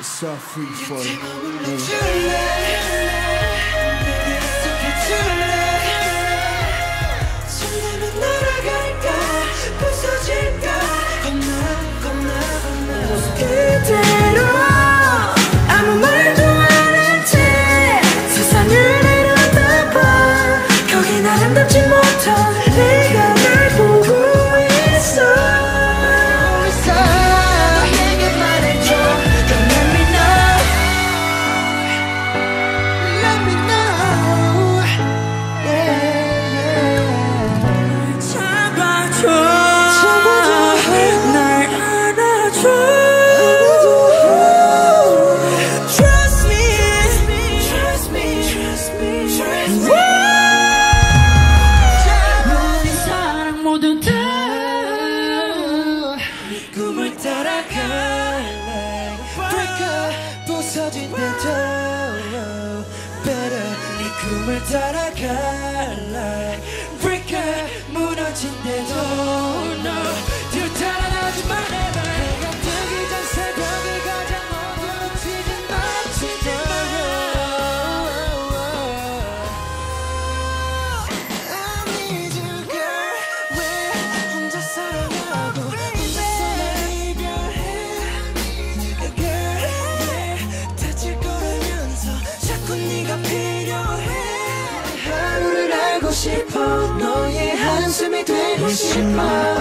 It's all free for you. 꿈을 따라갈래 Break up 무너진 내 door No 뒤로 달아나지 말해 해가 뜨기 전 새벽이 가장 어두운 지금 밤 I need you girl 왜 혼자 사랑하고 혼자서 날 이별해 Girl 왜 다칠 거라면서 자꾸 네가 필요해 싶어 너의 한숨이 되고 싶어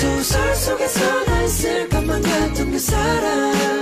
소설 속에서 난 쓸 것만 같던 그 사람